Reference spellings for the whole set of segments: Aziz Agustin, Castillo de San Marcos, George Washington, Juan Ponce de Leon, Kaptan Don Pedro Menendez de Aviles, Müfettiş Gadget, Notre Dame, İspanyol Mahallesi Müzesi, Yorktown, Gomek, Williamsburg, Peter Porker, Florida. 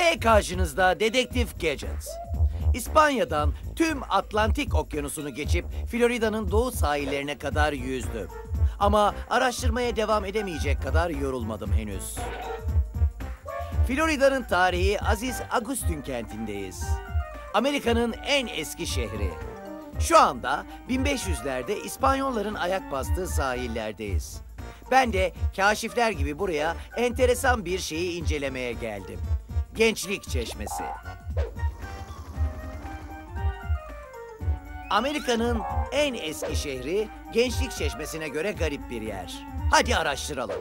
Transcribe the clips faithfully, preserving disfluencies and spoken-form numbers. Ve karşınızda Dedektif Gadgets. İspanya'dan tüm Atlantik Okyanusu'nu geçip Florida'nın doğu sahillerine kadar yüzdüm. Ama araştırmaya devam edemeyecek kadar yorulmadım henüz. Florida'nın tarihi Aziz Agustin kentindeyiz. Amerika'nın en eski şehri. Şu anda bin beş yüzlerde İspanyolların ayak bastığı sahillerdeyiz. Ben de kaşifler gibi buraya enteresan bir şeyi incelemeye geldim. Gençlik Çeşmesi. Amerika'nın en eski şehri Gençlik Çeşmesi'ne göre garip bir yer. Hadi araştıralım.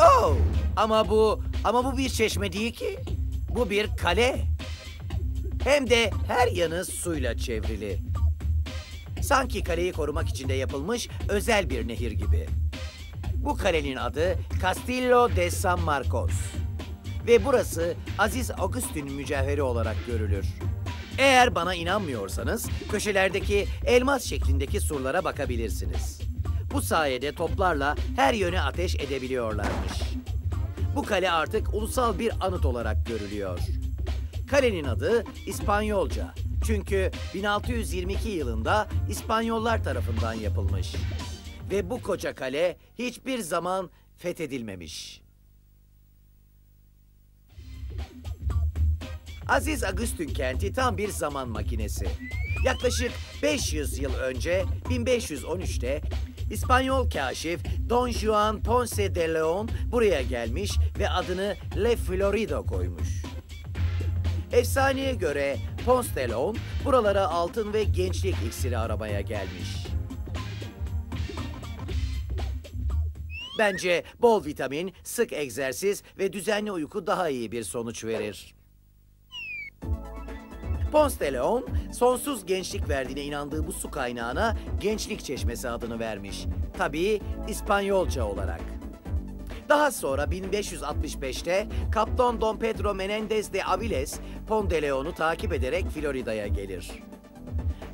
Oh! Ama bu, ama bu bir çeşme değil ki. Bu bir kale. Hem de her yanı suyla çevrili. Sanki kaleyi korumak için de yapılmış özel bir nehir gibi. Bu kalenin adı Castillo de San Marcos. Ve burası Aziz Agustin mücevheri olarak görülür. Eğer bana inanmıyorsanız köşelerdeki elmas şeklindeki surlara bakabilirsiniz. Bu sayede toplarla her yöne ateş edebiliyorlarmış. Bu kale artık ulusal bir anıt olarak görülüyor. Kalenin adı İspanyolca. Çünkü bin altı yüz yirmi iki yılında İspanyollar tarafından yapılmış. Ve bu koca kale hiçbir zaman fethedilmemiş. Aziz Agustin kenti tam bir zaman makinesi. Yaklaşık beş yüz yıl önce bin beş yüz on üçte İspanyol kaşif Don Juan Ponce de Leon buraya gelmiş ve adını La Florida koymuş. Efsaneye göre Ponce de Leon buralara altın ve gençlik iksiri aramaya gelmiş. Bence bol vitamin, sık egzersiz ve düzenli uyku daha iyi bir sonuç verir. Ponce de Leon, sonsuz gençlik verdiğine inandığı bu su kaynağına Gençlik Çeşmesi adını vermiş. Tabii İspanyolca olarak. Daha sonra bin beş yüz altmış beşte Kaptan Don Pedro Menendez de Aviles, Ponce de Leon'u takip ederek Florida'ya gelir.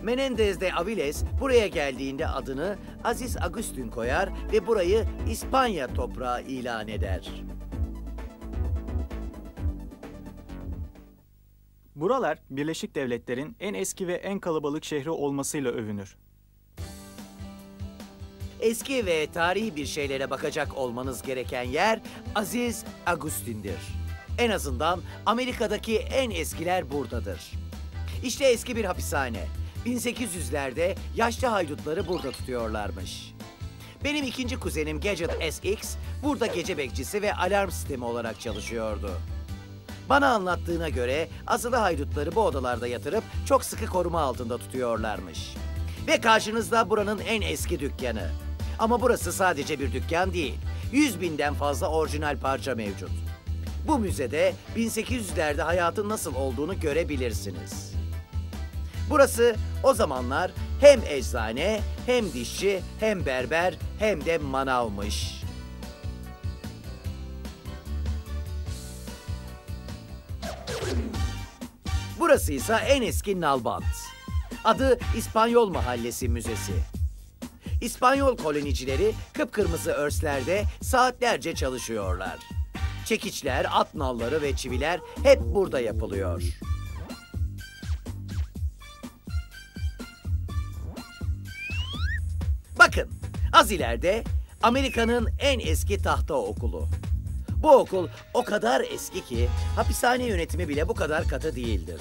Menendez de Aviles buraya geldiğinde adını Aziz Agustin koyar ve burayı İspanya toprağı ilan eder. Buralar, Birleşik Devletler'in en eski ve en kalabalık şehri olmasıyla övünür. Eski ve tarihi bir şeylere bakacak olmanız gereken yer Aziz Agustin'dir. En azından Amerika'daki en eskiler buradadır. İşte eski bir hapishane. bin sekiz yüzlerde yaşlı haydutları burada tutuyorlarmış. Benim ikinci kuzenim Gadget S X burada gece bekçisi ve alarm sistemi olarak çalışıyordu. Bana anlattığına göre asılı haydutları bu odalarda yatırıp çok sıkı koruma altında tutuyorlarmış. Ve karşınızda buranın en eski dükkanı. Ama burası sadece bir dükkan değil. yüz binden fazla orijinal parça mevcut. Bu müzede bin sekiz yüzlerde hayatın nasıl olduğunu görebilirsiniz. Burası o zamanlar hem eczane, hem dişçi, hem berber, hem de manavmış. Burası ise en eski nalbant. Adı İspanyol Mahallesi Müzesi. İspanyol kolonicileri kıpkırmızı örslerde saatlerce çalışıyorlar. Çekiçler, at nalları ve çiviler hep burada yapılıyor. Bakın, az ileride Amerika'nın en eski tahta okulu. Bu okul o kadar eski ki hapishane yönetimi bile bu kadar katı değildir.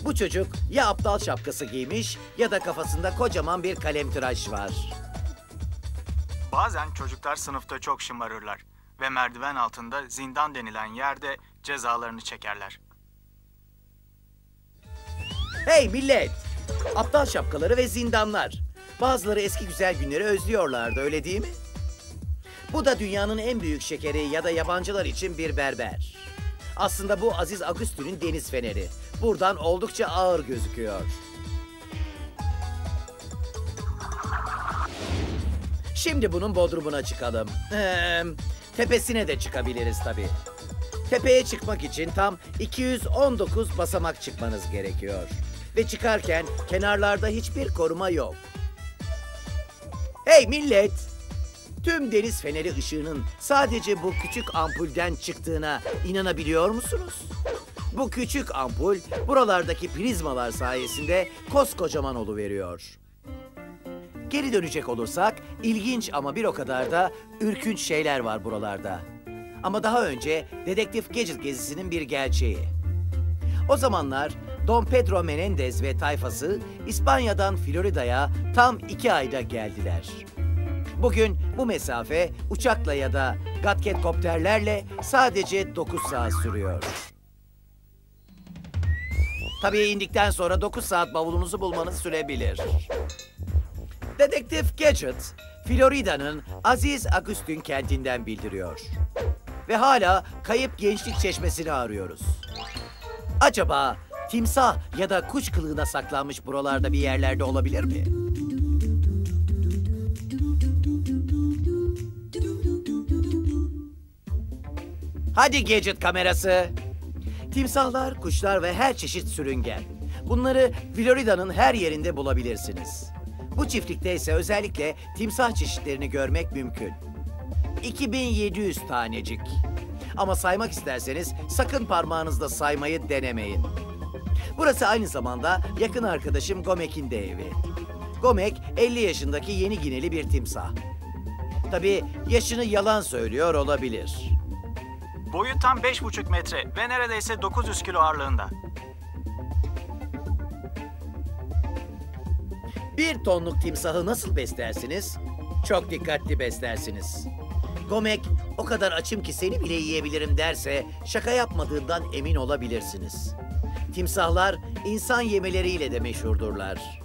Bu çocuk ya aptal şapkası giymiş ya da kafasında kocaman bir kalemtıraş var. Bazen çocuklar sınıfta çok şımarırlar ve merdiven altında zindan denilen yerde cezalarını çekerler. Hey millet! Aptal şapkaları ve zindanlar. Bazıları eski güzel günleri özlüyorlardı, öyle değil mi? Bu da dünyanın en büyük şekeri ya da yabancılar için bir berber. Aslında bu Aziz Agustin'in deniz feneri. Buradan oldukça ağır gözüküyor. Şimdi bunun bodrumuna çıkalım. Ee, tepesine de çıkabiliriz tabii. Tepeye çıkmak için tam iki yüz on dokuz basamak çıkmanız gerekiyor. Ve çıkarken kenarlarda hiçbir koruma yok. Hey millet! Tüm deniz feneri ışığının sadece bu küçük ampulden çıktığına inanabiliyor musunuz? Bu küçük ampul buralardaki prizmalar sayesinde koskocaman oluveriyor. Geri dönecek olursak ilginç ama bir o kadar da ürkünç şeyler var buralarda. Ama daha önce Dedektif Gadget gezisinin bir gerçeği. O zamanlar Don Pedro Menendez ve tayfası İspanya'dan Florida'ya tam iki ayda geldiler. Bugün bu mesafe uçakla ya da gatketkopterlerle sadece dokuz saat sürüyor. Tabii indikten sonra dokuz saat bavulunuzu bulmanız sürebilir. Dedektif Gadget, Florida'nın Aziz Agustin kentinden bildiriyor. Ve hala kayıp gençlik çeşmesini arıyoruz. Acaba timsah ya da kuş kılığına saklanmış buralarda bir yerlerde olabilir mi? Hadi Gadget kamerası. Timsahlar, kuşlar ve her çeşit sürüngen. Bunları Florida'nın her yerinde bulabilirsiniz. Bu çiftlikte ise özellikle timsah çeşitlerini görmek mümkün. iki bin yedi yüz tanecik. Ama saymak isterseniz sakın parmağınızla saymayı denemeyin. Burası aynı zamanda yakın arkadaşım Gomek'in de evi. Gomek elli yaşındaki Yeni Gineli bir timsah. Tabii yaşını yalan söylüyor olabilir. Boyu tam beş buçuk metre ve neredeyse dokuz yüz kilo ağırlığında. Bir tonluk timsahı nasıl beslersiniz? Çok dikkatli beslersiniz. Gomek, o kadar açım ki seni bile yiyebilirim derse şaka yapmadığından emin olabilirsiniz. Timsahlar insan yemeleriyle de meşhurdurlar.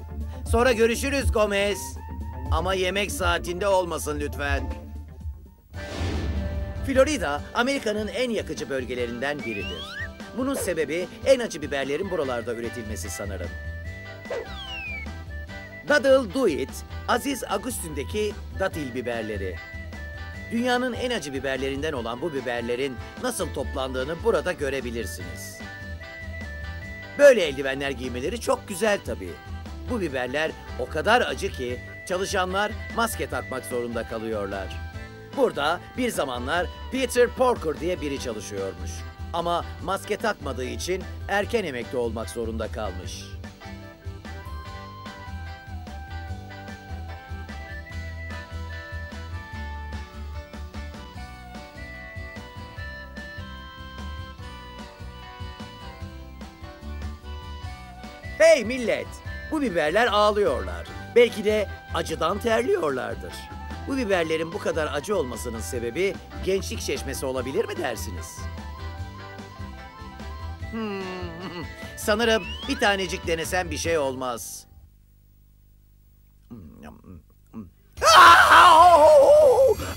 Sonra görüşürüz Gomez. Ama yemek saatinde olmasın lütfen. Florida, Amerika'nın en yakıcı bölgelerinden biridir. Bunun sebebi en acı biberlerin buralarda üretilmesi sanırım. Daddle Do It, Aziz Agustin'deki datil biberleri. Dünyanın en acı biberlerinden olan bu biberlerin nasıl toplandığını burada görebilirsiniz. Böyle eldivenler giymeleri çok güzel tabii. Bu biberler o kadar acı ki çalışanlar maske takmak zorunda kalıyorlar. Burada bir zamanlar Peter Porker diye biri çalışıyormuş. Ama maske takmadığı için erken emekli olmak zorunda kalmış. Hey millet! Bu biberler ağlıyorlar. Belki de acıdan terliyorlardır. Bu biberlerin bu kadar acı olmasının sebebi gençlik çeşmesi olabilir mi dersiniz? Hmm, sanırım bir tanecik denesen bir şey olmaz.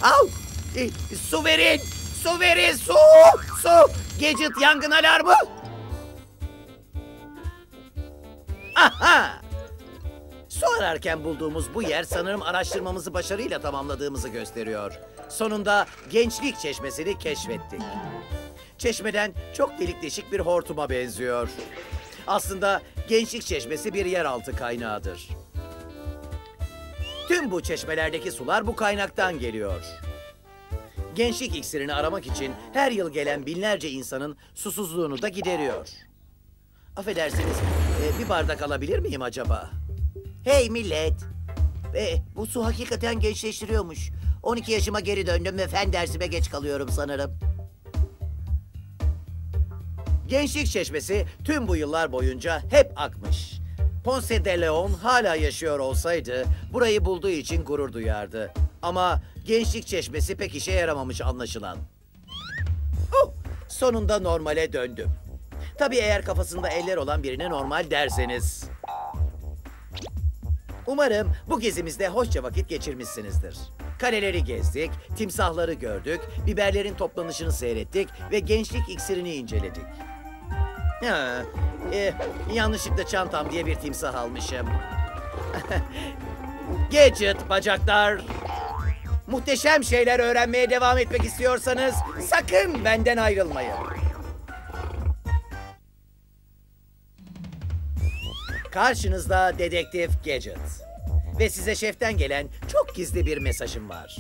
Al, su verin, su verin, su, su. Gadget yangın alarmı. Aha! Su ararken bulduğumuz bu yer sanırım araştırmamızı başarıyla tamamladığımızı gösteriyor. Sonunda gençlik çeşmesini keşfettik. Çeşmeden çok delik deşik bir hortuma benziyor. Aslında gençlik çeşmesi bir yeraltı kaynağıdır. Tüm bu çeşmelerdeki sular bu kaynaktan geliyor. Gençlik iksirini aramak için her yıl gelen binlerce insanın susuzluğunu da gideriyor. Affedersiniz, bir bardak alabilir miyim acaba? Hey millet! E, bu su hakikaten gençleştiriyormuş. on iki yaşıma geri döndüm ve fen dersime geç kalıyorum sanırım. Gençlik çeşmesi tüm bu yıllar boyunca hep akmış. Ponce de Leon hala yaşıyor olsaydı burayı bulduğu için gurur duyardı. Ama gençlik çeşmesi pek işe yaramamış anlaşılan. Oh, sonunda normale döndüm. Tabii eğer kafasında eller olan birine normal derseniz. Umarım bu gezimizde hoşça vakit geçirmişsinizdir. Kaleleri gezdik, timsahları gördük, biberlerin toplanışını seyrettik ve gençlik iksirini inceledik. Ha, e, yanlışlıkla çantam diye bir timsah almışım. Gadget bacaklar! Muhteşem şeyler öğrenmeye devam etmek istiyorsanız sakın benden ayrılmayın. Karşınızda Dedektif Gadget. Ve size şeften gelen çok gizli bir mesajım var.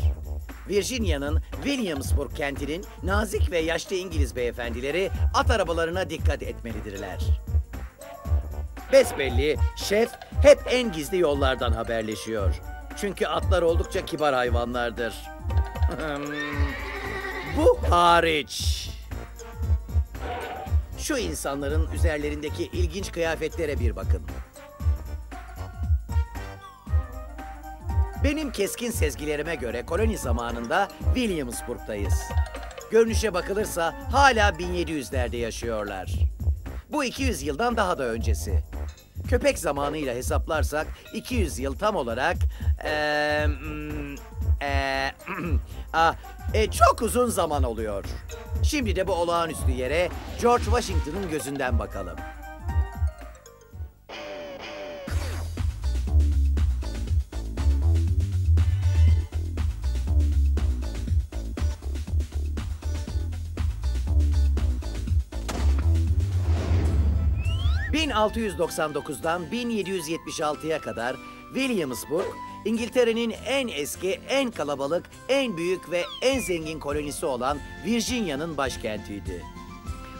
Virginia'nın Williamsburg kentinin nazik ve yaşlı İngiliz beyefendileri at arabalarına dikkat etmelidirler. Besbelli şef hep en gizli yollardan haberleşiyor. Çünkü atlar oldukça kibar hayvanlardır. Bu hariç. Şu insanların üzerlerindeki ilginç kıyafetlere bir bakın. Benim keskin sezgilerime göre koloni zamanında Williamsburg'tayız. Görünüşe bakılırsa hala bin yedi yüzlerde yaşıyorlar. Bu iki yüz yıldan daha da öncesi. Köpek zamanıyla hesaplarsak iki yüz yıl tam olarak ee, ee, ah, e, çok uzun zaman oluyor. Şimdi de bu olağanüstü yere George Washington'ın gözünden bakalım. bin altı yüz doksan dokuzdan bin yedi yüz yetmiş altıya kadar Williamsburg, İngiltere'nin en eski, en kalabalık, en büyük ve en zengin kolonisi olan Virginia'nın başkentiydi.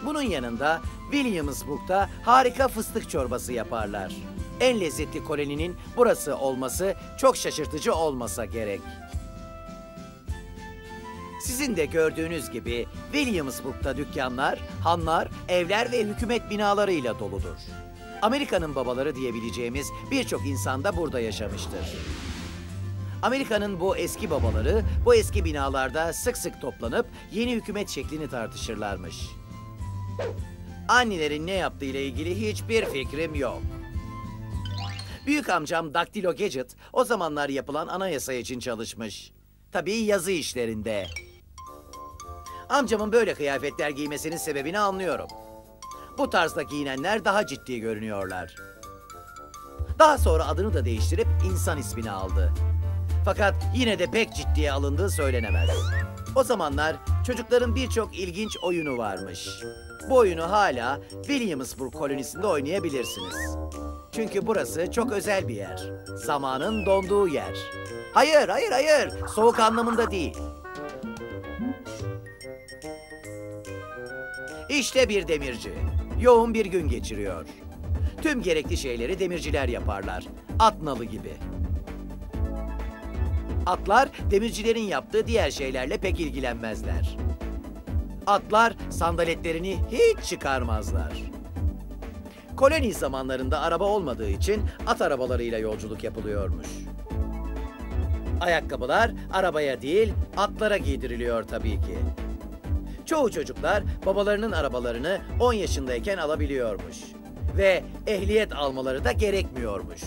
Bunun yanında Williamsburg'da harika fıstık çorbası yaparlar. En lezzetli koloninin burası olması çok şaşırtıcı olmasa gerek. Sizin de gördüğünüz gibi Williamsburg'da dükkanlar, hanlar, evler ve hükümet binalarıyla doludur. Amerika'nın babaları diyebileceğimiz birçok insan da burada yaşamıştır. Amerika'nın bu eski babaları bu eski binalarda sık sık toplanıp yeni hükümet şeklini tartışırlarmış. Annelerin ne yaptığıyla ilgili hiçbir fikrim yok. Büyük amcam Daktilo Gadget o zamanlar yapılan anayasa için çalışmış. Tabii yazı işlerinde. Amcamın böyle kıyafetler giymesinin sebebini anlıyorum. Bu tarzda giyinenler daha ciddi görünüyorlar. Daha sonra adını da değiştirip insan ismini aldı. Fakat yine de pek ciddiye alındığı söylenemez. O zamanlar çocukların birçok ilginç oyunu varmış. Bu oyunu hala Williamsburg kolonisinde oynayabilirsiniz. Çünkü burası çok özel bir yer. Zamanın donduğu yer. Hayır, hayır, hayır. Soğuk anlamında değil. İşte bir demirci. Yoğun bir gün geçiriyor. Tüm gerekli şeyleri demirciler yaparlar. At nalı gibi. Atlar demircilerin yaptığı diğer şeylerle pek ilgilenmezler. Atlar sandaletlerini hiç çıkarmazlar. Koloni zamanlarında araba olmadığı için at arabalarıyla yolculuk yapılıyormuş. Ayakkabılar arabaya değil atlara giydiriliyor tabii ki. Çoğu çocuklar babalarının arabalarını on yaşındayken alabiliyormuş. Ve ehliyet almaları da gerekmiyormuş.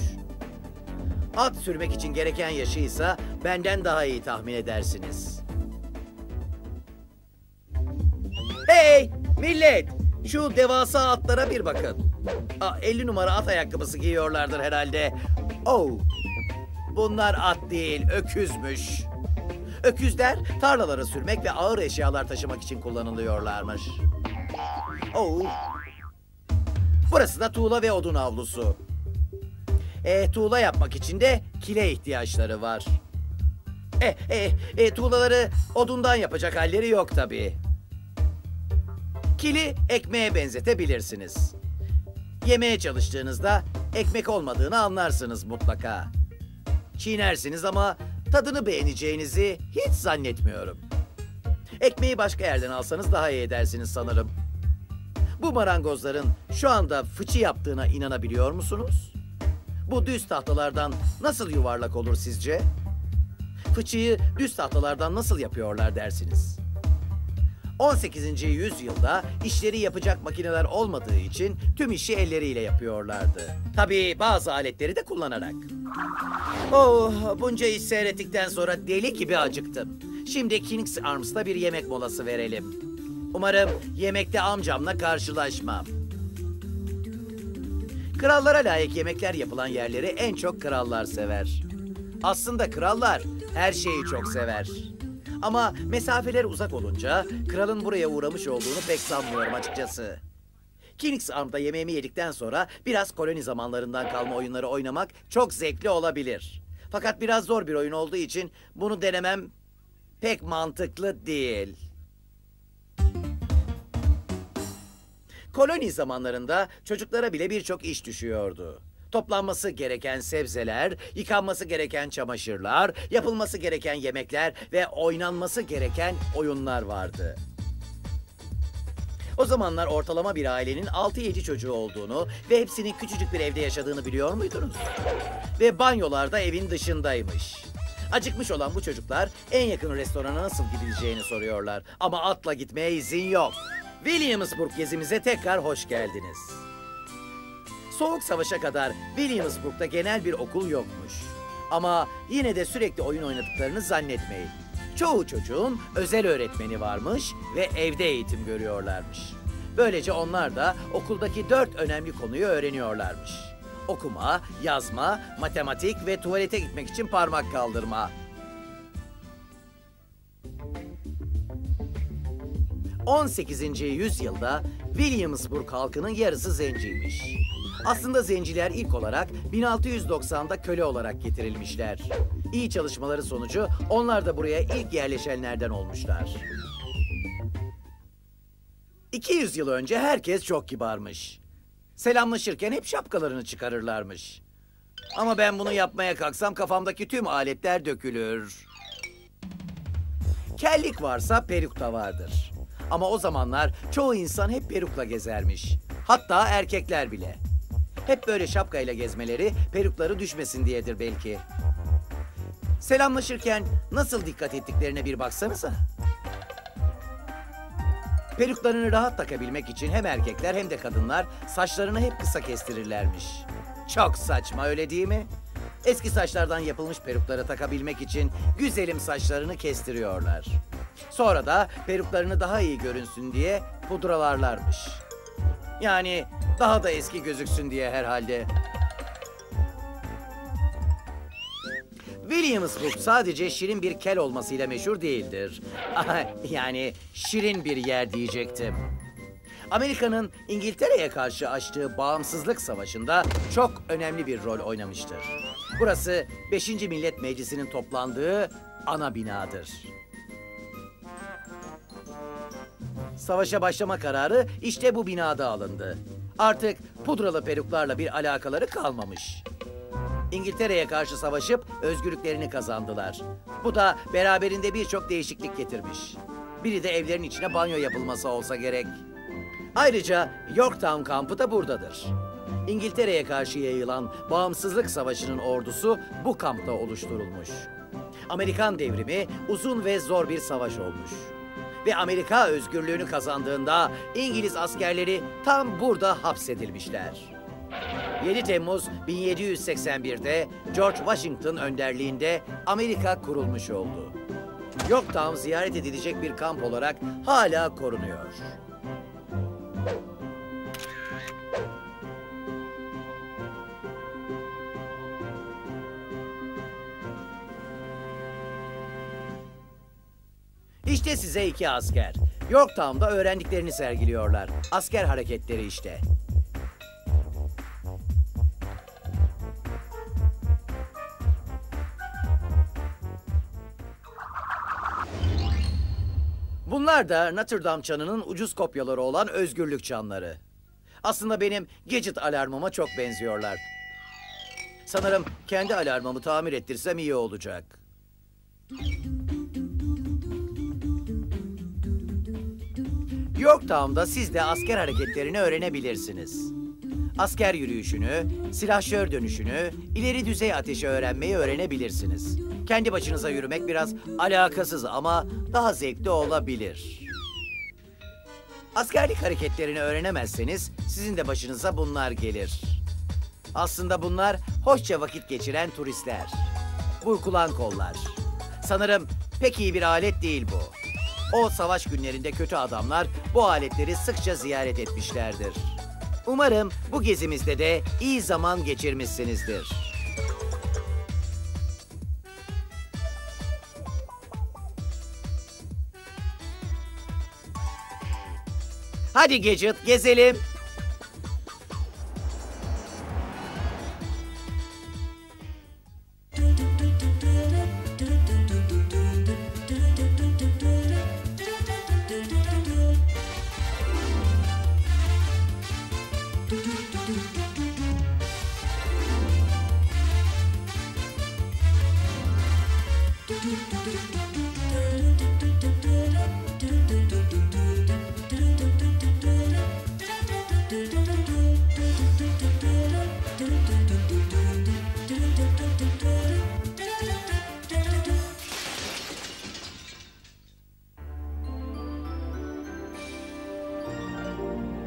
At sürmek için gereken yaşı ise benden daha iyi tahmin edersiniz. Hey millet! Şu devasa atlara bir bakın. Aa, elli numara at ayakkabısı giyiyorlardır herhalde. Oh! Bunlar at değil, öküzmüş. Öküzler tarlalara sürmek ve ağır eşyalar taşımak için kullanılıyorlarmış. Oh. Burası da tuğla ve odun avlusu. E, tuğla yapmak için de kile ihtiyaçları var. E, e, e, tuğlaları odundan yapacak halleri yok tabii. Kili ekmeğe benzetebilirsiniz. Yemeye çalıştığınızda ekmek olmadığını anlarsınız mutlaka. Çiğnersiniz ama tadını beğeneceğinizi hiç zannetmiyorum. Ekmeği başka yerden alsanız daha iyi edersiniz sanırım. Bu marangozların şu anda fıçı yaptığına inanabiliyor musunuz? Bu düz tahtalardan nasıl yuvarlak olur sizce? Fıçıyı düz tahtalardan nasıl yapıyorlar dersiniz? on sekizinci yüzyılda işleri yapacak makineler olmadığı için tüm işi elleriyle yapıyorlardı. Tabii bazı aletleri de kullanarak. Oh, bunca iş seyrettikten sonra deli gibi acıktım. Şimdi King's Arms'ta bir yemek molası verelim. Umarım yemekte amcamla karşılaşmam. Krallara layık yemekler yapılan yerleri en çok krallar sever. Aslında krallar her şeyi çok sever. Ama mesafeler uzak olunca kralın buraya uğramış olduğunu pek sanmıyorum açıkçası. Kings Arm'da yemeğimi yedikten sonra biraz koloni zamanlarından kalma oyunları oynamak çok zevkli olabilir. Fakat biraz zor bir oyun olduğu için bunu denemem pek mantıklı değil. Koloni zamanlarında çocuklara bile birçok iş düşüyordu. Toplanması gereken sebzeler, yıkanması gereken çamaşırlar, yapılması gereken yemekler ve oynanması gereken oyunlar vardı. O zamanlar ortalama bir ailenin altı yedi çocuğu olduğunu ve hepsinin küçücük bir evde yaşadığını biliyor muydunuz? Ve banyolarda evin dışındaymış. Acıkmış olan bu çocuklar en yakın restorana nasıl gidileceğini soruyorlar. Ama atla gitmeye izin yok. Williamsburg gezimize tekrar hoş geldiniz. Soğuk savaşa kadar Williamsburg'da genel bir okul yokmuş. Ama yine de sürekli oyun oynadıklarını zannetmeyin. Çoğu çocuğun özel öğretmeni varmış ve evde eğitim görüyorlarmış. Böylece onlar da okuldaki dört önemli konuyu öğreniyorlarmış. Okuma, yazma, matematik ve tuvalete gitmek için parmak kaldırma. on sekizinci yüzyılda Williamsburg halkının yarısı zenciymiş. Aslında zenciler ilk olarak bin altı yüz doksanda köle olarak getirilmişler. İyi çalışmaları sonucu onlar da buraya ilk yerleşenlerden olmuşlar. iki yüz yıl önce herkes çok kibarmış. Selamlaşırken hep şapkalarını çıkarırlarmış. Ama ben bunu yapmaya kalksam kafamdaki tüm aletler dökülür. Kellik varsa peruk da vardır. Ama o zamanlar çoğu insan hep perukla gezermiş. Hatta erkekler bile. Hep böyle şapkayla gezmeleri perukları düşmesin diyedir belki. Selamlaşırken nasıl dikkat ettiklerine bir baksanıza. Peruklarını rahat takabilmek için hem erkekler hem de kadınlar saçlarını hep kısa kestirirlermiş. Çok saçma, öyle değil mi? Eski saçlardan yapılmış peruklara takabilmek için güzelim saçlarını kestiriyorlar. Sonra da peruklarını daha iyi görünsün diye pudralarlarmış. Yani daha da eski gözüksün diye herhalde. Williamsburg sadece şirin bir kel olmasıyla meşhur değildir. Yani şirin bir yer diyecektim. Amerika'nın İngiltere'ye karşı açtığı bağımsızlık savaşında çok önemli bir rol oynamıştır. Burası beşinci Millet Meclisi'nin toplandığı ana binadır. Savaşa başlama kararı işte bu binada alındı. Artık pudralı peruklarla bir alakaları kalmamış. İngiltere'ye karşı savaşıp özgürlüklerini kazandılar. Bu da beraberinde birçok değişiklik getirmiş. Biri de evlerin içine banyo yapılması olsa gerek. Ayrıca Yorktown kampı da buradadır. İngiltere'ye karşı yayılan bağımsızlık savaşının ordusu bu kampta oluşturulmuş. Amerikan devrimi uzun ve zor bir savaş olmuş. Ve Amerika özgürlüğünü kazandığında İngiliz askerleri tam burada hapsedilmişler. yedi Temmuz bin yedi yüz seksen bir'de George Washington önderliğinde Amerika kurulmuş oldu. Yorktown ziyaret edilecek bir kamp olarak hala korunuyor. İşte size iki asker. Yorktown'da öğrendiklerini sergiliyorlar. Asker hareketleri işte. Bunlar da Notre Dame çanının ucuz kopyaları olan özgürlük çanları. Aslında benim gadget alarmıma çok benziyorlar. Sanırım kendi alarmımı tamir ettirsem iyi olacak. Yorktown'da siz de asker hareketlerini öğrenebilirsiniz. Asker yürüyüşünü, silahşör dönüşünü, ileri düzey ateşi öğrenmeyi öğrenebilirsiniz. Kendi başınıza yürümek biraz alakasız ama daha zevkli olabilir. Askerlik hareketlerini öğrenemezseniz sizin de başınıza bunlar gelir. Aslında bunlar hoşça vakit geçiren turistler. Burkulan kollar. Sanırım pek iyi bir alet değil bu. O savaş günlerinde kötü adamlar bu aletleri sıkça ziyaret etmişlerdir. Umarım bu gezimizde de iyi zaman geçirmişsinizdir. Hadi Gadget, gezelim.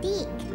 değil.